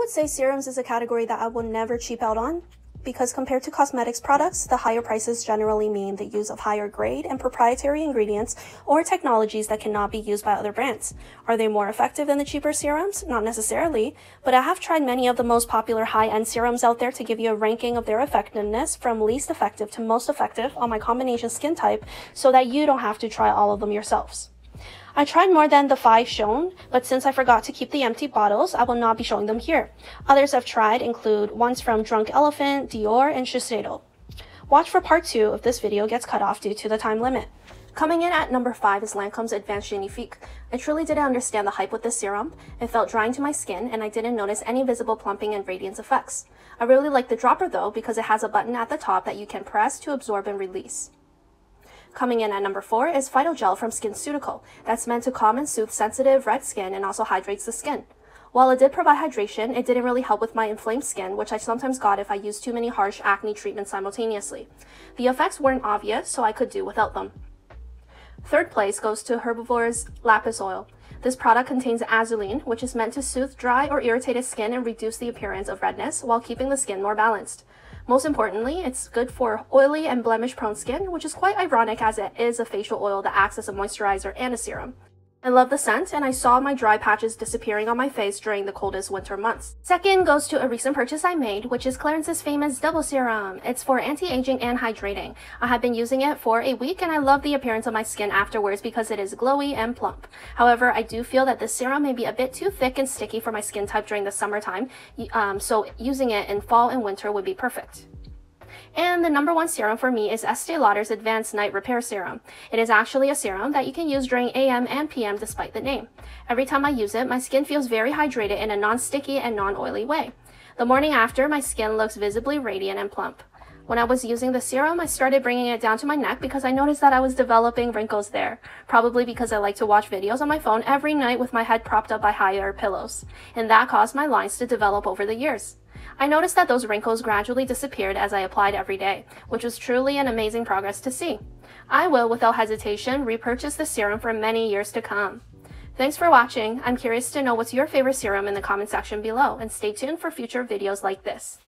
would say serums is a category that I will never cheap out on, because compared to cosmetics products, the higher prices generally mean the use of higher grade and proprietary ingredients or technologies that cannot be used by other brands. Are they more effective than the cheaper serums? Not necessarily, but I have tried many of the most popular high-end serums out there to give you a ranking of their effectiveness from least effective to most effective on my combination skin type so that you don't have to try all of them yourselves. I tried more than the 5 shown, but since I forgot to keep the empty bottles, I will not be showing them here. Others I've tried include ones from Drunk Elephant, Dior, and Shiseido. Watch for part 2 if this video gets cut off due to the time limit. Coming in at number 5 is Lancome's Advanced Génifique. I truly didn't understand the hype with this serum. It felt drying to my skin, and I didn't notice any visible plumping and radiance effects. I really like the dropper though, because it has a button at the top that you can press to absorb and release. Coming in at number 4 is Phyto Gel from SkinCeuticals, that's meant to calm and soothe sensitive red skin and also hydrates the skin. While it did provide hydration, it didn't really help with my inflamed skin, which I sometimes got if I used too many harsh acne treatments simultaneously. The effects weren't obvious, so I could do without them. Third place goes to Herbivore's Lapis Oil. This product contains Azulene, which is meant to soothe dry or irritated skin and reduce the appearance of redness while keeping the skin more balanced. Most importantly, it's good for oily and blemish-prone skin, which is quite ironic as it is a facial oil that acts as a moisturizer and a serum. I love the scent, and I saw my dry patches disappearing on my face during the coldest winter months. Second goes to a recent purchase I made, which is Clarins' famous double serum. It's for anti-aging and hydrating. I have been using it for a week, and I love the appearance of my skin afterwards because it is glowy and plump. However, I do feel that this serum may be a bit too thick and sticky for my skin type during the summertime, so using it in fall and winter would be perfect. And the number 1 serum for me is Estee Lauder's Advanced Night Repair Serum. It is actually a serum that you can use during AM and PM despite the name. Every time I use it, my skin feels very hydrated in a non-sticky and non-oily way. The morning after, my skin looks visibly radiant and plump. When I was using the serum, I started bringing it down to my neck because I noticed that I was developing wrinkles there, probably because I like to watch videos on my phone every night with my head propped up by higher pillows, and that caused my lines to develop over the years. I noticed that those wrinkles gradually disappeared as I applied every day, which was truly an amazing progress to see. I will, without hesitation, repurchase the serum for many years to come. Thanks for watching. I'm curious to know what's your favorite serum in the comment section below, and stay tuned for future videos like this.